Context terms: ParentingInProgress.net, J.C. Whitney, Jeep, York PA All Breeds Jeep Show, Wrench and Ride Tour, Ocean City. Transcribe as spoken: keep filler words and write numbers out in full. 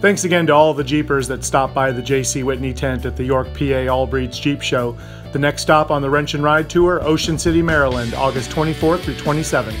Thanks again to all the Jeepers that stopped by the J C Whitney tent at the York P A All Breeds Jeep Show. The next stop on the Wrench and Ride Tour, Ocean City, Maryland, August twenty-fourth through twenty-seventh.